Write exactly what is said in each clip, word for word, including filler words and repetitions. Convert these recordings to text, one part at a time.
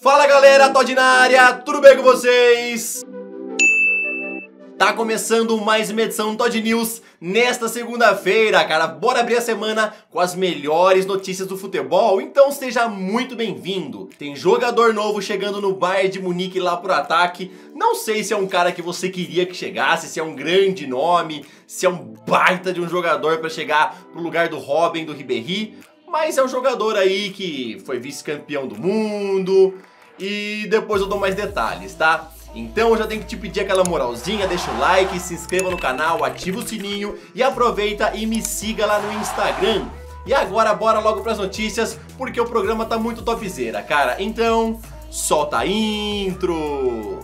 Fala galera, Tode na área, tudo bem com vocês? Tá começando mais uma edição do Tode News nesta segunda-feira, cara. Bora abrir a semana com as melhores notícias do futebol, então seja muito bem-vindo. Tem jogador novo chegando no Bayern de Munique lá pro ataque. Não sei se é um cara que você queria que chegasse, se é um grande nome, se é um baita de um jogador pra chegar pro lugar do Robben, do Ribéry. Mas é um jogador aí que foi vice-campeão do mundo e depois eu dou mais detalhes, tá? Então eu já tenho que te pedir aquela moralzinha, deixa o like, se inscreva no canal, ativa o sininho e aproveita e me siga lá no Instagram. E agora bora logo pras notícias, porque o programa tá muito topzera, cara. Então, solta a intro!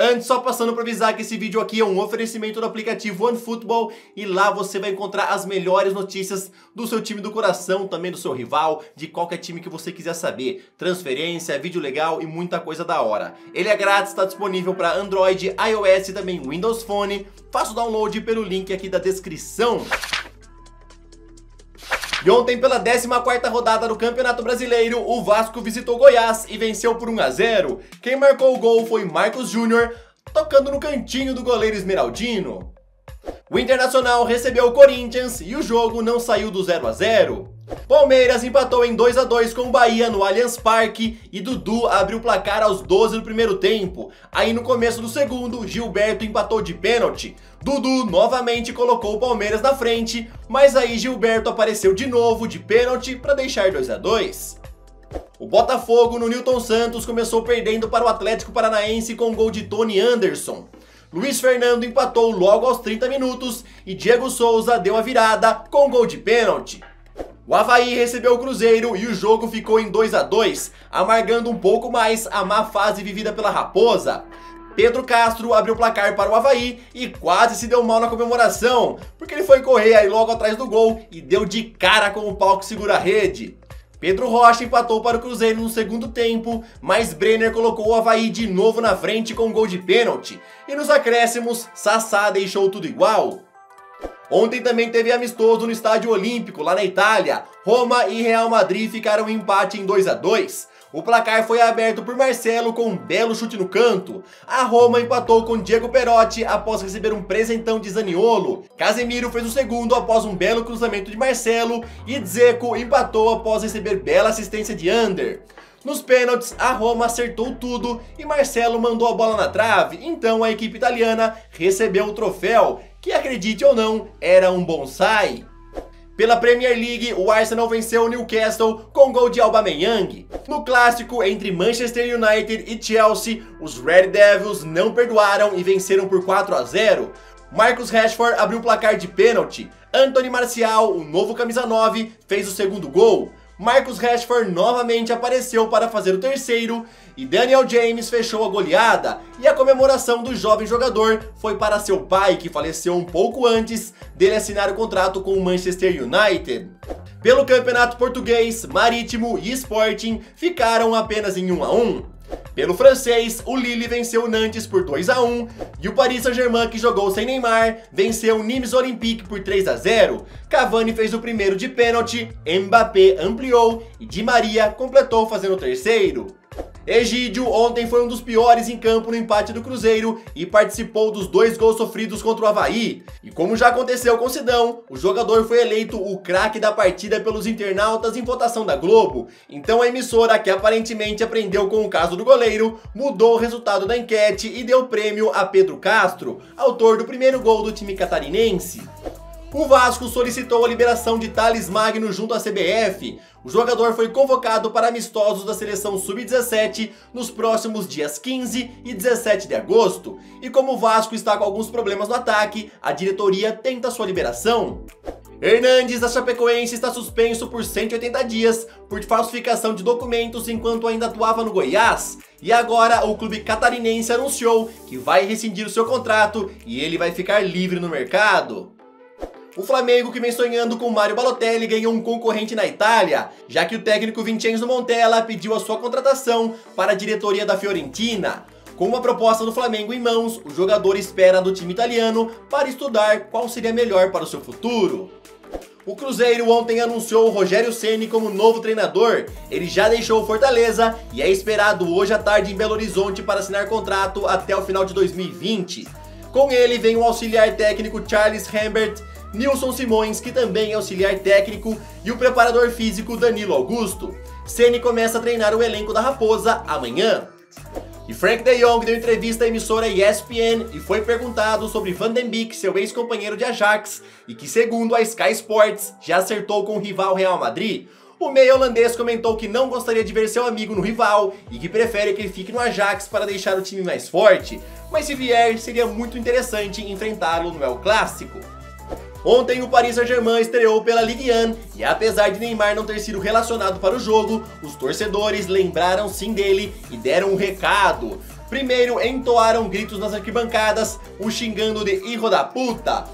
Antes, só passando para avisar que esse vídeo aqui é um oferecimento do aplicativo OneFootball e lá você vai encontrar as melhores notícias do seu time do coração, também do seu rival, de qualquer time que você quiser saber. Transferência, vídeo legal e muita coisa da hora. Ele é grátis, está disponível para Android, iOS e também Windows Phone. Faça o download pelo link aqui da descrição. E ontem, pela décima quarta rodada do Campeonato Brasileiro, o Vasco visitou Goiás e venceu por um a zero. Quem marcou o gol foi Marcos Júnior, tocando no cantinho do goleiro Esmeraldino. O Internacional recebeu o Corinthians e o jogo não saiu do zero a zero. Palmeiras empatou em dois a dois com o Bahia no Allianz Parque e Dudu abriu o placar aos doze do primeiro tempo. Aí no começo do segundo, Gilberto empatou de pênalti. Dudu novamente colocou o Palmeiras na frente, mas aí Gilberto apareceu de novo de pênalti para deixar dois a dois. O Botafogo no Nilton Santos começou perdendo para o Atlético Paranaense com o gol de Tony Anderson. Luiz Fernando empatou logo aos trinta minutos e Diego Souza deu a virada com o gol de pênalti. O Havaí recebeu o Cruzeiro e o jogo ficou em dois a dois, amargando um pouco mais a má fase vivida pela Raposa. Pedro Castro abriu o placar para o Havaí e quase se deu mal na comemoração, porque ele foi correr aí logo atrás do gol e deu de cara com o pau que segura a rede. Pedro Rocha empatou para o Cruzeiro no segundo tempo, mas Brenner colocou o Havaí de novo na frente com um gol de pênalti. E nos acréscimos, Sassá deixou tudo igual. Ontem também teve amistoso no Estádio Olímpico, lá na Itália. Roma e Real Madrid ficaram em empate em dois a dois. O placar foi aberto por Marcelo com um belo chute no canto. A Roma empatou com Diego Perotti após receber um presentão de Zaniolo. Casemiro fez o segundo após um belo cruzamento de Marcelo e Dzeko empatou após receber bela assistência de Ander. Nos pênaltis, a Roma acertou tudo e Marcelo mandou a bola na trave, então a equipe italiana recebeu o troféu, que acredite ou não, era um bonsai. Pela Premier League, o Arsenal venceu o Newcastle com gol de Aubameyang. No clássico entre Manchester United e Chelsea, os Red Devils não perdoaram e venceram por quatro a zero. Marcus Rashford abriu o placar de pênalti. Anthony Martial, o novo camisa nove, fez o segundo gol. Marcus Rashford novamente apareceu para fazer o terceiro e Daniel James fechou a goleada. E a comemoração do jovem jogador foi para seu pai, que faleceu um pouco antes dele assinar o contrato com o Manchester United. Pelo Campeonato Português, Marítimo e Sporting ficaram apenas em um a um. Pelo francês, o Lille venceu o Nantes por dois a um e o Paris Saint-Germain, que jogou sem Neymar, venceu o Nimes Olympique por três a zero. Cavani fez o primeiro de pênalti, Mbappé ampliou e Di Maria completou fazendo o terceiro. Egídio ontem foi um dos piores em campo no empate do Cruzeiro e participou dos dois gols sofridos contra o Havaí. E como já aconteceu com Sidão, o jogador foi eleito o craque da partida pelos internautas em votação da Globo. Então a emissora, que aparentemente aprendeu com o caso do goleiro, mudou o resultado da enquete e deu prêmio a Pedro Castro, autor do primeiro gol do time catarinense. O Vasco solicitou a liberação de Thales Magno junto à C B F. O jogador foi convocado para amistosos da seleção sub dezessete nos próximos dias quinze e dezessete de agosto. E como o Vasco está com alguns problemas no ataque, a diretoria tenta sua liberação. Hernandes, da Chapecoense, está suspenso por cento e oitenta dias por falsificação de documentos enquanto ainda atuava no Goiás. E agora o clube catarinense anunciou que vai rescindir o seu contrato e ele vai ficar livre no mercado. O Flamengo, que vem sonhando com Mário Balotelli, ganhou um concorrente na Itália, já que o técnico Vincenzo Montella pediu a sua contratação para a diretoria da Fiorentina. Com uma proposta do Flamengo em mãos, o jogador espera do time italiano para estudar qual seria melhor para o seu futuro. O Cruzeiro ontem anunciou o Rogério Ceni como novo treinador. Ele já deixou o Fortaleza e é esperado hoje à tarde em Belo Horizonte para assinar contrato até o final de dois mil e vinte. Com ele vem o auxiliar técnico Charles Rambert, Nilson Simões, que também é auxiliar técnico, e o preparador físico Danilo Augusto. Ceni começa a treinar o elenco da Raposa amanhã. E Frank de Jong deu entrevista à emissora E S P N e foi perguntado sobre Van den Beek, seu ex-companheiro de Ajax, e que, segundo a Sky Sports, já acertou com o rival Real Madrid. O meio holandês comentou que não gostaria de ver seu amigo no rival e que prefere que ele fique no Ajax para deixar o time mais forte, mas se vier, seria muito interessante enfrentá-lo no El Clássico. Ontem o Paris Saint-Germain estreou pela Ligue um e, apesar de Neymar não ter sido relacionado para o jogo, os torcedores lembraram sim dele e deram um recado. Primeiro entoaram gritos nas arquibancadas, o xingando de hijo da puta.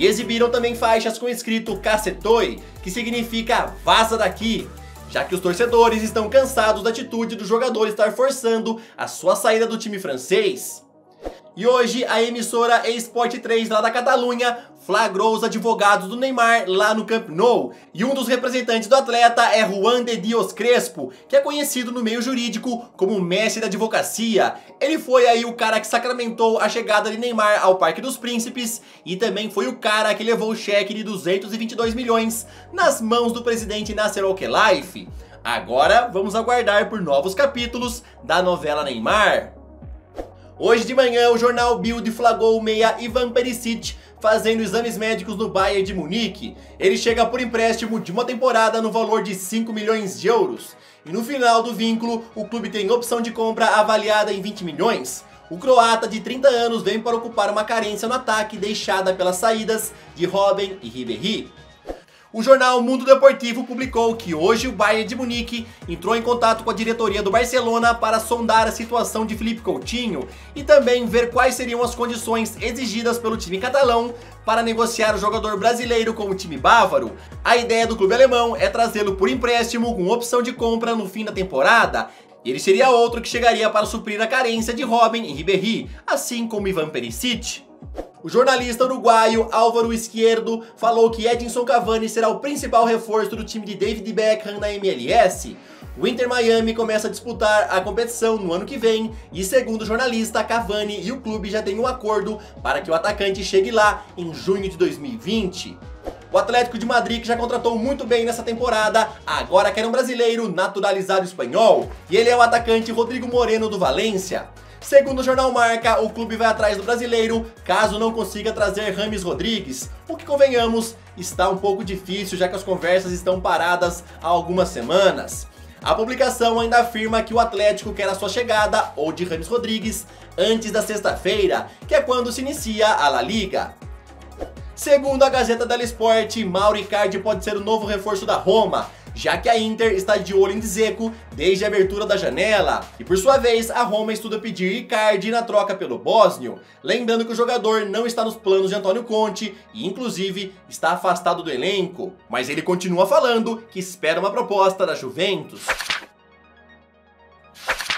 E exibiram também faixas com escrito Cacetoi, que significa vaza daqui, já que os torcedores estão cansados da atitude do jogador estar forçando a sua saída do time francês. E hoje a emissora Esport três lá da Catalunha flagrou os advogados do Neymar lá no Camp Nou, e um dos representantes do atleta é Juan de Dios Crespo, que é conhecido no meio jurídico como o Messi da advocacia. Ele foi aí o cara que sacramentou a chegada de Neymar ao Parque dos Príncipes e também foi o cara que levou o cheque de duzentos e vinte e dois milhões nas mãos do presidente Nasser Al-Khelaifi. Agora vamos aguardar por novos capítulos da novela Neymar. Hoje de manhã, o jornal Bild flagrou o meia Ivan Perisic fazendo exames médicos no Bayern de Munique. Ele chega por empréstimo de uma temporada no valor de cinco milhões de euros. E no final do vínculo, o clube tem opção de compra avaliada em vinte milhões. O croata de trinta anos vem para ocupar uma carência no ataque deixada pelas saídas de Robben e Ribéry. O jornal Mundo Deportivo publicou que hoje o Bayern de Munique entrou em contato com a diretoria do Barcelona para sondar a situação de Filipe Coutinho e também ver quais seriam as condições exigidas pelo time catalão para negociar o jogador brasileiro com o time bávaro. A ideia do clube alemão é trazê-lo por empréstimo com opção de compra no fim da temporada. Ele seria outro que chegaria para suprir a carência de Robben e Ribéry, assim como Ivan Perisic. O jornalista uruguaio Álvaro Izquierdo falou que Edinson Cavani será o principal reforço do time de David Beckham na M L S. O Inter Miami começa a disputar a competição no ano que vem e, segundo o jornalista, Cavani e o clube já têm um acordo para que o atacante chegue lá em junho de dois mil e vinte. O Atlético de Madrid, que já contratou muito bem nessa temporada, agora quer um brasileiro naturalizado espanhol, e ele é o atacante Rodrigo Moreno do Valência. Segundo o jornal Marca, o clube vai atrás do brasileiro caso não consiga trazer James Rodrigues, o que, convenhamos, está um pouco difícil, já que as conversas estão paradas há algumas semanas. A publicação ainda afirma que o Atlético quer a sua chegada, ou de James Rodrigues, antes da sexta-feira, que é quando se inicia a La Liga. Segundo a Gazeta dello Sport, Mauro Icardi pode ser o novo reforço da Roma, já que a Inter está de olho em Dzeko desde a abertura da janela. E por sua vez, a Roma estuda pedir Icardi na troca pelo bósnio, lembrando que o jogador não está nos planos de Antônio Conte e, inclusive, está afastado do elenco. Mas ele continua falando que espera uma proposta da Juventus.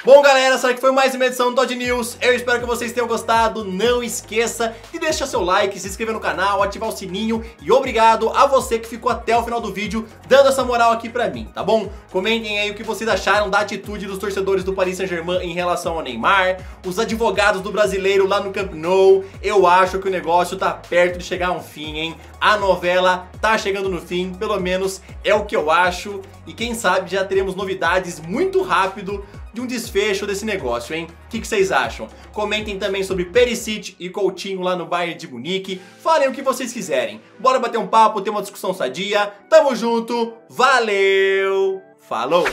Bom, galera, será que foi mais uma edição do Tode News? Eu espero que vocês tenham gostado. Não esqueça de deixar seu like, se inscrever no canal, ativar o sininho. E obrigado a você que ficou até o final do vídeo dando essa moral aqui pra mim, tá bom? Comentem aí o que vocês acharam da atitude dos torcedores do Paris Saint-Germain em relação ao Neymar, os advogados do brasileiro lá no Camp Nou. Eu acho que o negócio tá perto de chegar a um fim, hein? A novela tá chegando no fim, pelo menos é o que eu acho. E quem sabe já teremos novidades muito rápido de um desfecho desse negócio, hein? O que, que vocês acham? Comentem também sobre Perisic e Coutinho lá no Bayern de Munique. Falem o que vocês quiserem. Bora bater um papo, ter uma discussão sadia. Tamo junto, valeu, falou!